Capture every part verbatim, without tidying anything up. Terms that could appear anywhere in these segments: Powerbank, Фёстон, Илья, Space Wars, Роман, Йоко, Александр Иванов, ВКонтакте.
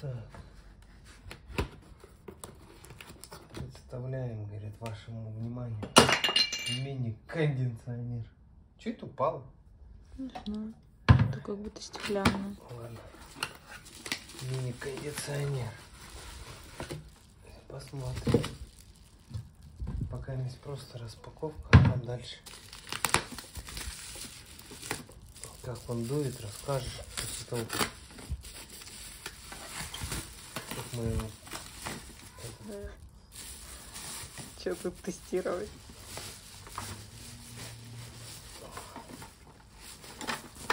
Так. Представляем, говорит, вашему вниманию мини-кондиционер. Чуть упало. Не знаю. Это как будто стеклянное. Ладно. Мини-кондиционер. Посмотрим. Пока есть просто распаковка, а там дальше. Как он дует, расскажешь после того, как мы его... Да. Что тут тестировать?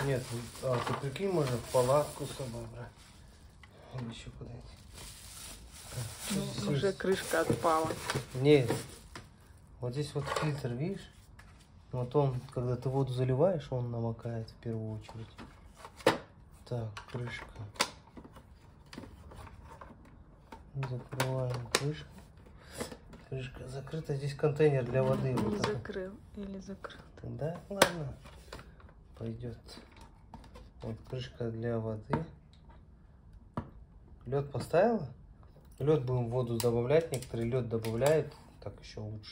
Нет, а ты прикинь, можно в палатку с собой брать. Или еще куда-нибудь. Ну, уже здесь... крышка отпала. Нет. Вот здесь вот фильтр, видишь? Вот он, когда ты воду заливаешь, он намокает в первую очередь. Так, крышка. Закрываем крышку. Крышка закрыта. Здесь контейнер для воды. Или вот закрыл, так. Или закрыл. Да, ладно. Пойдет. Вот крышка для воды. Лед поставила? Лед будем в воду добавлять. Некоторые лед добавляют. Так еще лучше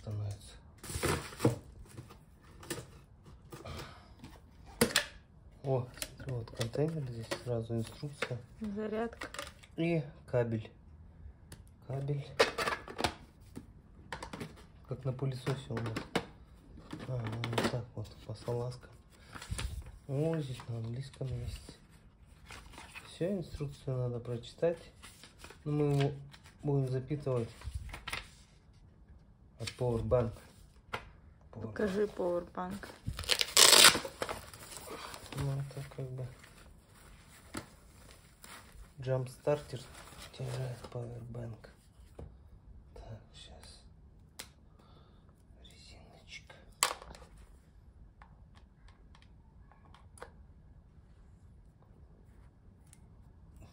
становится. О, смотри, вот контейнер. Здесь сразу инструкция. Зарядка. И кабель. Кабель. Как на пылесосе у нас. А, вот так вот, пасаласка. О, здесь на английском есть. Все, инструкцию надо прочитать. Но мы его будем запитывать от Powerbank. Powerbank. Покажи Powerbank. Ну, это как бы... Джампстартер тяжает Powerbank. Так, сейчас. Резиночка.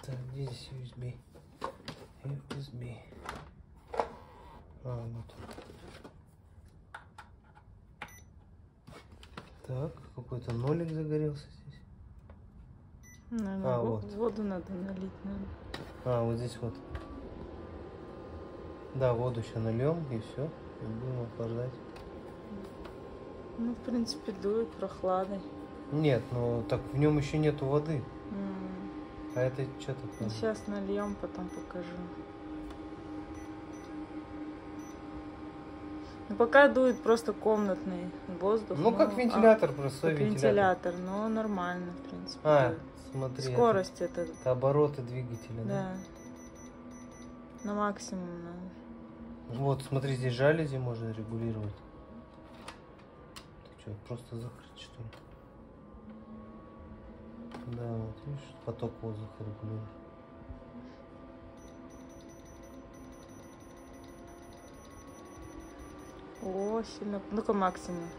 Так, где здесь ю эс би? ю эс би. А, вот. Так, какой-то нолик загорелся здесь. Наверное, а, вот. Воду надо налить, наверное. А, вот здесь вот. Да, воду еще нальем и все. И будем охлаждать. Ну, в принципе, дует прохладой. Нет, ну так в нем еще нету воды. Mm. А это что такое? Сейчас нальем, потом покажу. Ну, пока дует просто комнатный воздух. Ну, ну как вентилятор, а, просто как вентилятор. вентилятор, но нормально, в принципе. А, дует. Смотри. Скорость это... это обороты двигателя, да? Да. На максимум надо. Вот, смотри, здесь жалюзи можно регулировать. Ты что, просто закрыть, что ли? Да, вот, видишь, поток воздуха регулируешь. О, сильно. Ну-ка, максимум.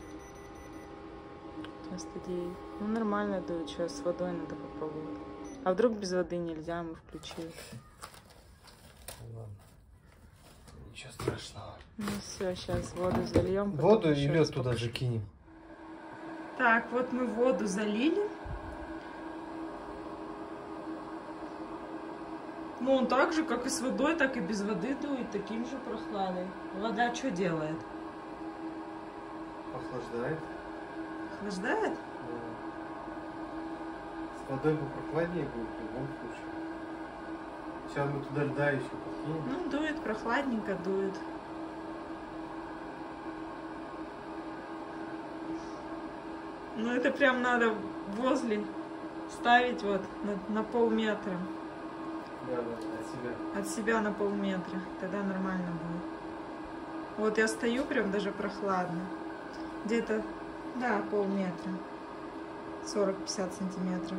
девяносто девять. Ну, нормально дует. Сейчас с водой надо попробовать. А вдруг без воды нельзя, мы включили. Ладно. Ничего страшного. Ну все, сейчас воду зальем. Воду и лед туда же кинем. Так, вот мы воду залили. Ну, он так же, как и с водой, так и без воды дует, таким же прохладой. Вода что делает? Охлаждает. Охлаждает? Да. С водой попрохладнее будет в любом случае. Сейчас мы туда льда еще подкинем. Ну, дует, прохладненько дует. Ну, это прям надо возле ставить вот на, на полметра. Да, да, от себя. От себя на полметра. Тогда нормально будет. Вот я стою прям даже прохладно. Где-то, да, полметра, сорок-пятьдесят сантиметров.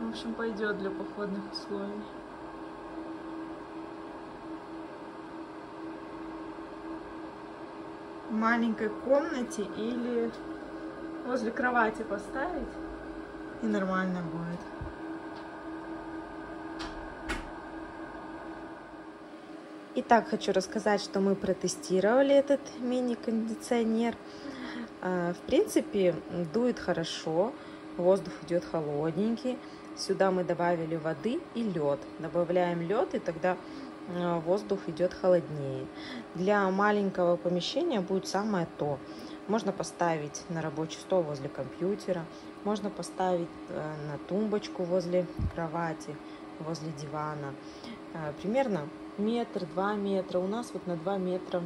В общем, пойдет для походных условий. В маленькой комнате или возле кровати поставить, и нормально будет. Итак, хочу рассказать, что мы протестировали этот мини-кондиционер. В принципе, дует хорошо. воздух идет холодненький. Сюда мы добавили воды и лед. Добавляем лед, и тогда воздух идет холоднее. Для маленького помещения будет самое то. Можно поставить на рабочий стол возле компьютера, можно поставить на тумбочку возле кровати, возле дивана. Примерно метр, два метра. У нас вот на два метра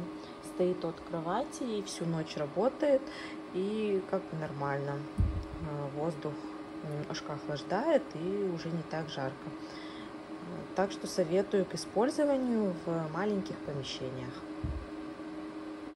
стоит от кровати и всю ночь работает. И как бы нормально. Воздух немножко охлаждает и уже не так жарко. Так что советую к использованию в маленьких помещениях.